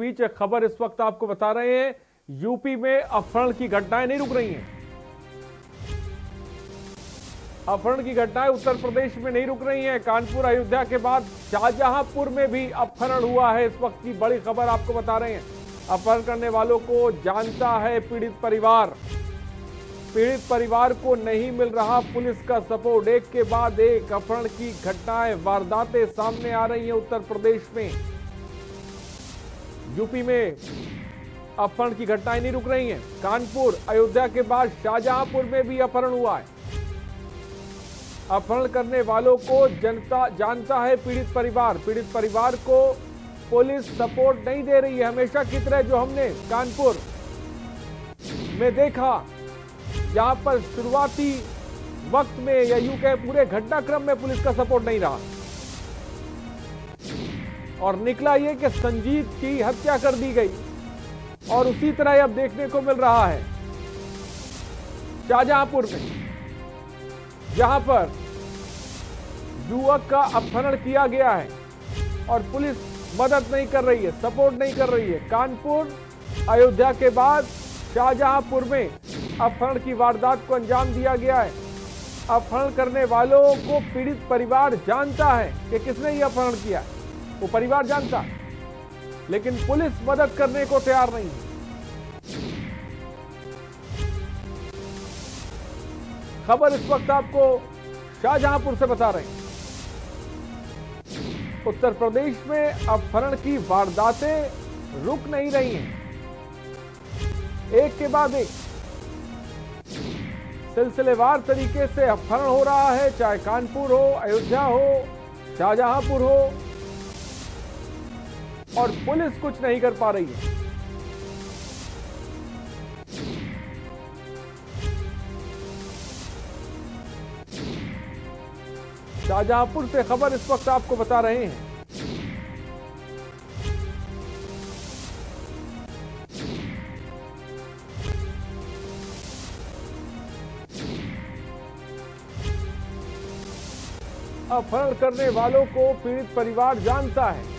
बीच खबर इस वक्त आपको बता रहे हैं, यूपी में अपहरण की घटनाएं नहीं रुक रही हैं। अपहरण की घटनाएं उत्तर प्रदेश में नहीं रुक रही हैं। कानपुर, अयोध्या के बाद शाहजाहांपुर में भी अपहरण हुआ है। इस वक्त की बड़ी खबर आपको बता रहे हैं। अपहरण करने वालों को जानता है पीड़ित परिवार, पीड़ित परिवार को नहीं मिल रहा पुलिस का सपोर्ट। एक के बाद एक अपहरण की घटनाएं, वारदातें सामने आ रही है उत्तर प्रदेश में। यूपी में अपहरण की घटनाएं नहीं रुक रही हैं। कानपुर, अयोध्या के बाद शाहजहांपुर में भी अपहरण हुआ है। अपहरण करने वालों को जनता जानता है पीड़ित परिवार, पीड़ित परिवार को पुलिस सपोर्ट नहीं दे रही है। हमेशा की तरह जो हमने कानपुर में देखा, जहां पर शुरुआती वक्त में या यूं कहे पूरे घटनाक्रम में पुलिस का सपोर्ट नहीं रहा और निकला ये कि संजीत की हत्या कर दी गई, और उसी तरह अब देखने को मिल रहा है शाहजहांपुर में, जहां पर युवक का अपहरण किया गया है और पुलिस मदद नहीं कर रही है, सपोर्ट नहीं कर रही है। कानपुर, अयोध्या के बाद शाहजहांपुर में अपहरण की वारदात को अंजाम दिया गया है। अपहरण करने वालों को पीड़ित परिवार जानता है कि किसने ये अपहरण किया है, वो परिवार जानता, लेकिन पुलिस मदद करने को तैयार नहीं है। खबर इस वक्त आपको शाहजहांपुर से बता रहे हैं। उत्तर प्रदेश में अपहरण की वारदातें रुक नहीं रही हैं। एक के बाद एक सिलसिलेवार तरीके से अपहरण हो रहा है, चाहे कानपुर हो, अयोध्या हो, शाहजहांपुर हो, और पुलिस कुछ नहीं कर पा रही है। शाहजहांपुर से खबर इस वक्त आपको बता रहे हैं। अपहरण करने वालों को पीड़ित परिवार जानता है।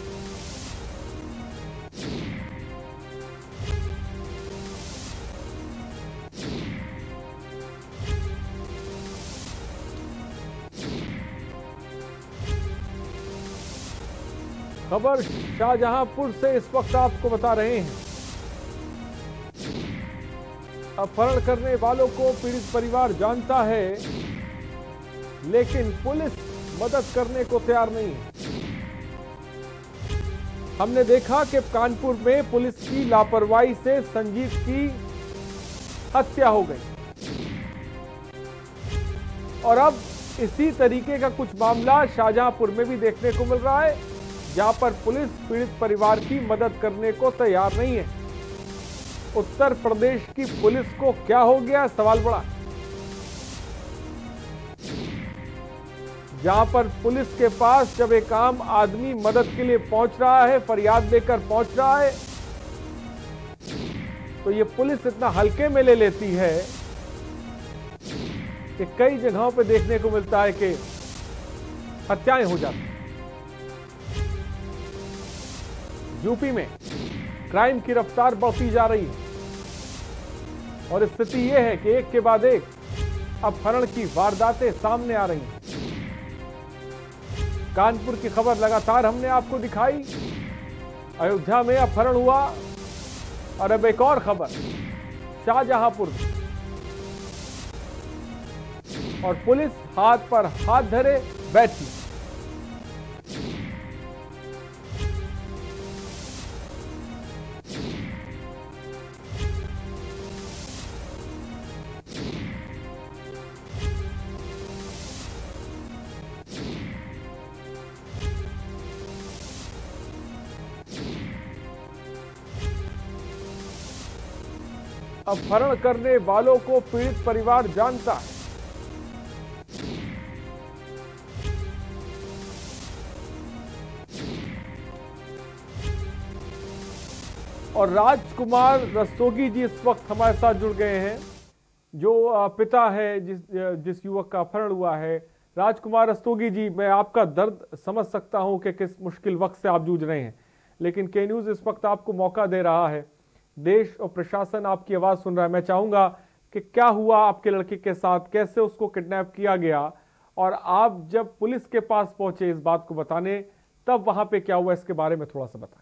खबर शाहजहांपुर से इस वक्त आपको बता रहे हैं। अपहरण करने वालों को पीड़ित परिवार जानता है, लेकिन पुलिस मदद करने को तैयार नहीं है। हमने देखा कि कानपुर में पुलिस की लापरवाही से संजीत की हत्या हो गई, और अब इसी तरीके का कुछ मामला शाहजहांपुर में भी देखने को मिल रहा है, जहां पर पुलिस पीड़ित परिवार की मदद करने को तैयार नहीं है। उत्तर प्रदेश की पुलिस को क्या हो गया, सवाल बड़ा। जहां पर पुलिस के पास जब एक आम आदमी मदद के लिए पहुंच रहा है, फरियाद लेकर पहुंच रहा है, तो ये पुलिस इतना हल्के में ले लेती है कि कई जगहों पे देखने को मिलता है कि हत्याएं हो जाती हैं। यूपी में क्राइम की रफ्तार बढ़ती जा रही है और स्थिति यह है कि एक के बाद एक अपहरण की वारदातें सामने आ रही हैं। कानपुर की खबर लगातार हमने आपको दिखाई, अयोध्या में अपहरण हुआ, और अब एक और खबर शाहजहांपुर में, और पुलिस हाथ पर हाथ धरे बैठी। अपहरण करने वालों को पीड़ित परिवार जानता है। और राजकुमार रस्तोगी जी इस वक्त हमारे साथ जुड़ गए हैं, जो पिता है जिस युवक का अपहरण हुआ है। राजकुमार रस्तोगी जी, मैं आपका दर्द समझ सकता हूं कि किस मुश्किल वक्त से आप जूझ रहे हैं, लेकिन के न्यूज़ इस वक्त आपको मौका दे रहा है, देश और प्रशासन आपकी आवाज़ सुन रहा है। मैं चाहूँगा कि क्या हुआ आपके लड़के के साथ, कैसे उसको किडनैप किया गया और आप जब पुलिस के पास पहुंचे इस बात को बताने, तब वहां पे क्या हुआ, इसके बारे में थोड़ा सा बताएं।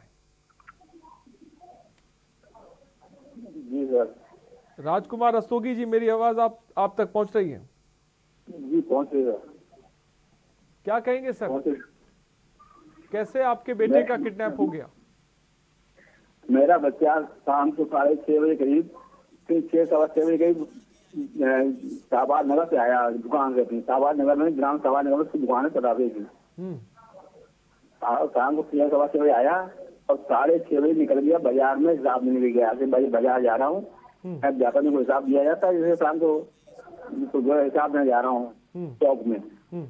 जी सर, राजकुमार रस्तोगी जी, मेरी आवाज आप तक पहुंच रही है? जी पहुंच रही है। क्या कहेंगे सर, कैसे आपके बेटे का किडनैप हो गया? मेरा बच्चा शाम को 6:30 बजे करीब, 6-6:15 बजे करीब शहबाज नगर से आया दुकान से अपनी, शहबाज नगर में ग्राम शहबाज नगर उसकी दुकान है पटाखे की। शाम को 6-6:15 बजे आया और 6:30 बजे निकल गया बाजार में हिसाब लेने के गया। बाजार जा रहा हूँ, व्यापार में कोई हिसाब दिया जाता है जैसे शाम को, तो जो हिसाब में जा रहा हूँ चौक में,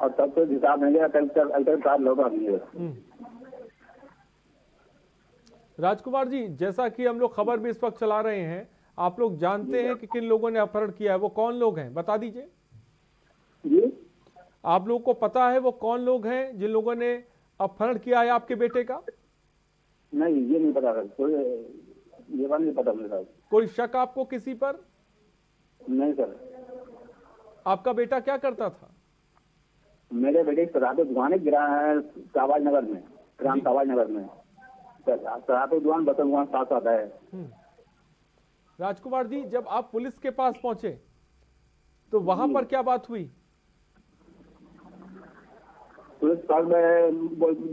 और तब तो हिसाब नहीं गया कल लौटा। राजकुमार जी, जैसा कि हम लोग खबर भी इस वक्त चला रहे हैं, आप लोग जानते हैं कि किन लोगों ने अपहरण किया है, वो कौन लोग हैं, बता दीजिए। आप लोगों को पता है वो कौन लोग हैं जिन लोगों ने अपहरण किया है आपके बेटे का? नहीं, ये नहीं पता सर, ये नहीं पता। कोई शक आपको किसी पर? नहीं सर। आपका बेटा क्या करता था? मेरे बेटे की दुकान है शाहबाज नगर में, ग्राम शाहबाज नगर में साथ है। राजकुमार जी, जब आप पुलिस के पास पहुंचे तो वहां पर क्या बात हुई? पुलिस पास में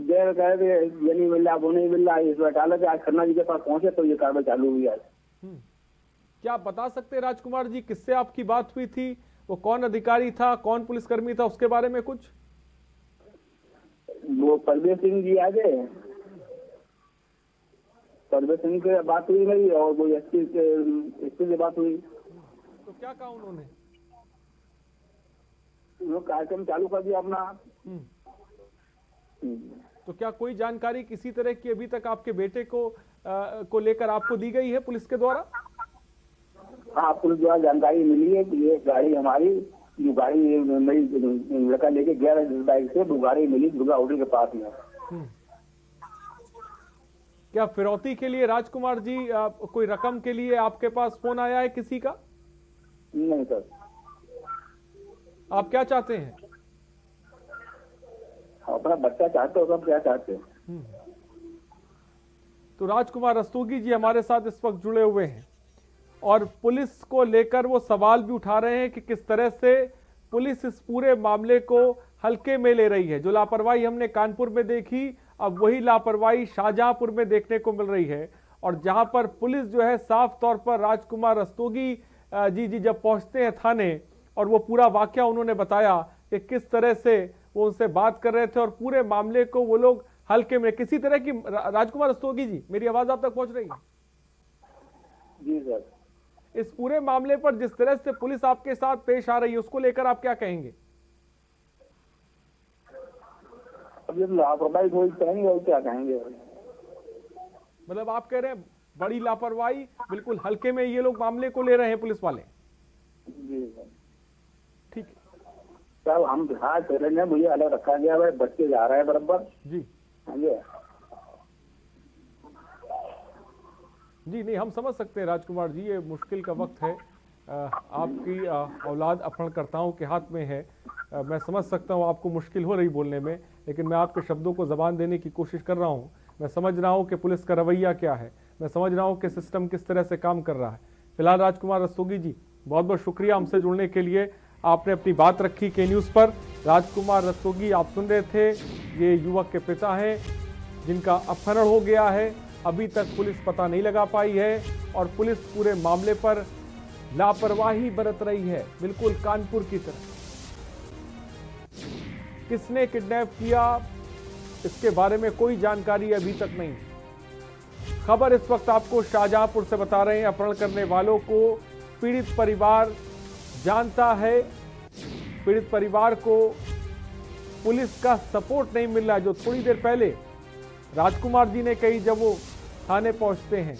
देर गए थे, ये नहीं मिल रहा वो नहीं मिल रहा, इस बटाले के आज खन्ना जी के पास पहुंचे तो ये कार्रवाई चालू हुई आज। क्या आप बता सकते राजकुमार जी किससे आपकी बात हुई थी, वो कौन अधिकारी था, कौन पुलिसकर्मी था, उसके बारे में कुछ? वो परवेश सिंह जी आगे सिंह से बात हुई मेरी और वो एसपी से बात हुई। तो क्या कहा उन्होंने? कार्यक्रम चालू कर दिया अपना। तो क्या कोई जानकारी किसी तरह की अभी तक आपके बेटे को लेकर आपको दी गई है पुलिस के द्वारा? हाँ, पुलिस द्वारा जानकारी मिली है कि ये गाड़ी हमारी, जो गाड़ी मेरी लड़का लेके गया बाइक से, वो गाड़ी मिली दुर्गा होटल के पास में। क्या फिरौती के लिए राजकुमार जी कोई रकम के लिए आपके पास फोन आया है किसी का? नहीं सर। आप क्या चाहते हैं? अपना बच्चा चाहते हो, क्या चाहते हैं? तो राजकुमार रस्तोगी जी हमारे साथ इस वक्त जुड़े हुए हैं और पुलिस को लेकर वो सवाल भी उठा रहे हैं कि किस तरह से पुलिस इस पूरे मामले को हल्के में ले रही है। जो लापरवाही हमने कानपुर में देखी, अब वही लापरवाही शाहजाहांपुर में देखने को मिल रही है। और जहां पर पुलिस जो है साफ तौर पर, राजकुमार रस्तोगी जी जब पहुंचते हैं थाने और वो पूरा वाकया उन्होंने बताया कि किस तरह से वो उनसे बात कर रहे थे और पूरे मामले को वो लोग हल्के में किसी तरह की। राजकुमार रस्तोगी जी, मेरी आवाज आप तक पहुंच रही है? जी सर। इस पूरे मामले पर जिस तरह से पुलिस आपके साथ पेश आ रही है, उसको लेकर आप क्या कहेंगे? लापरवाही क्या कहेंगे, मतलब आप कह रहे हैं बड़ी लापरवाही, बिल्कुल हल्के में ये लोग मामले को ले रहे हैं पुलिस वाले। ठीक है, हम बिहार ने मुझे अलग रखा गया है, बच्चे जा रहे हैं बराबर। जी जी नहीं, हम समझ सकते हैं राजकुमार जी, ये मुश्किल का वक्त है, आपकी औलाद अपहरणकर्ताओं के हाथ में है। मैं समझ सकता हूँ आपको मुश्किल हो रही बोलने में, लेकिन मैं आपके शब्दों को ज़बान देने की कोशिश कर रहा हूँ। मैं समझ रहा हूँ कि पुलिस का रवैया क्या है, मैं समझ रहा हूँ कि सिस्टम किस तरह से काम कर रहा है। फिलहाल राजकुमार रस्तोगी जी, बहुत बहुत शुक्रिया हमसे जुड़ने के लिए, आपने अपनी बात रखी के न्यूज़ पर। राजकुमार रस्तोगी आप सुन रहे थे, ये युवक के पिता हैं जिनका अपहरण हो गया है, अभी तक पुलिस पता नहीं लगा पाई है और पुलिस पूरे मामले पर लापरवाही बरत रही है, बिल्कुल कानपुर की तरह। किसने किडनैप किया इसके बारे में कोई जानकारी अभी तक नहीं। खबर इस वक्त आपको शाहजहांपुर से बता रहे हैं, अपहरण करने वालों को पीड़ित परिवार जानता है, पीड़ित परिवार को पुलिस का सपोर्ट नहीं मिल रहा। जो थोड़ी देर पहले राजकुमार जी ने कही, जब वो थाने पहुंचते हैं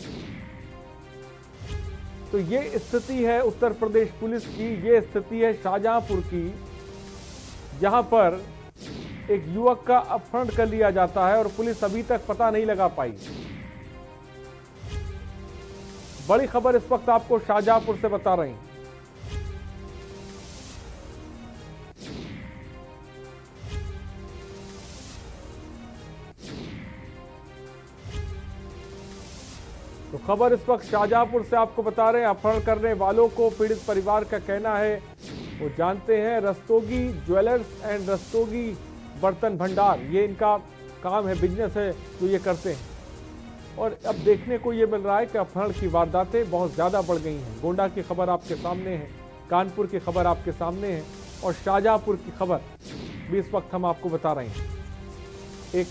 तो ये स्थिति है उत्तर प्रदेश पुलिस की, ये स्थिति है शाहजहांपुर की, जहां पर एक युवक का अपहरण कर लिया जाता है और पुलिस अभी तक पता नहीं लगा पाई। बड़ी खबर इस वक्त आपको शाहजाहांपुर से बता रहे हैं। तो खबर इस वक्त शाहजाहांपुर से आपको बता रहे हैं। अपहरण करने वालों को पीड़ित परिवार का कहना है, वो जानते हैं रस्तोगी ज्वेलर्स एंड रस्तोगी बर्तन भंडार, ये इनका काम है, बिजनेस है तो ये करते हैं। और अब देखने को ये मिल रहा है कि अपहरण की वारदातें बहुत ज़्यादा बढ़ गई हैं। गोंडा की खबर आपके सामने है, कानपुर की खबर आपके सामने है और शाहजाहांपुर की खबर भी इस वक्त हम आपको बता रहे हैं।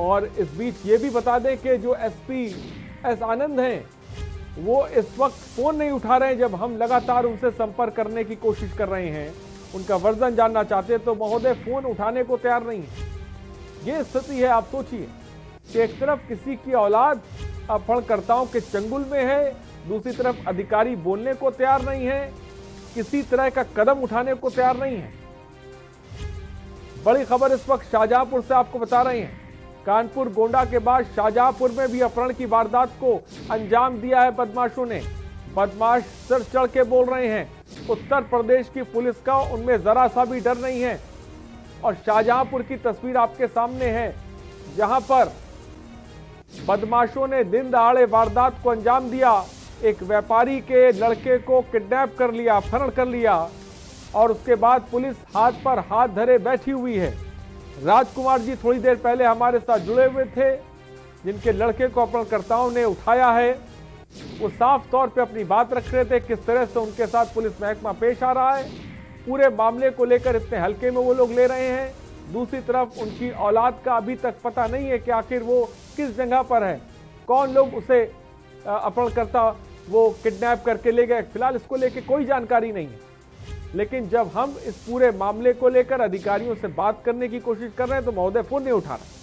और इस बीच ये भी बता दें कि जो एसपी आनंद हैं वो इस वक्त फोन नहीं उठा रहे हैं। जब हम लगातार उनसे संपर्क करने की कोशिश कर रहे हैं, उनका वर्जन जानना चाहते हैं, तो महोदय फोन उठाने को तैयार नहीं है। ये स्थिति है। आप सोचिए कि एक तरफ किसी की औलाद अपहरणकर्ताओं के चंगुल में है, दूसरी तरफ अधिकारी बोलने को तैयार नहीं है, किसी तरह का कदम उठाने को तैयार नहीं है। बड़ी खबर इस वक्त शाहजाहांपुर से आपको बता रहे हैं। कानपुर गोंडा के बाद शाहजाहांपुर में भी अपहरण की वारदात को अंजाम दिया है बदमाशों ने। बदमाश सर चढ़ के बोल रहे हैं, उत्तर प्रदेश की पुलिस का उनमें जरा सा भी डर नहीं है। और शाहजहांपुर की तस्वीर आपके सामने है, जहां पर बदमाशों ने दिन दहाड़े वारदात को अंजाम दिया। एक व्यापारी के लड़के को किडनैप कर लिया, अपहरण कर लिया और उसके बाद पुलिस हाथ पर हाथ धरे बैठी हुई है। राजकुमार जी थोड़ी देर पहले हमारे साथ जुड़े हुए थे, जिनके लड़के को अपहरणकर्ताओं ने उठाया है। वो साफ तौर पे अपनी बात रख रहे थे, किस तरह से उनके साथ पुलिस महकमा पेश आ रहा है, पूरे मामले को लेकर इतने हल्के में वो लोग ले रहे हैं। दूसरी तरफ उनकी औलाद का अभी तक पता नहीं है कि आखिर वो किस जगह पर है, कौन लोग उसे अपहरणकर्ता वो किडनैप करके ले गए। फिलहाल इसको लेकर कोई जानकारी नहीं है। लेकिन जब हम इस पूरे मामले को लेकर अधिकारियों से बात करने की कोशिश कर रहे हैं तो महोदय फोन नहीं उठा रहे।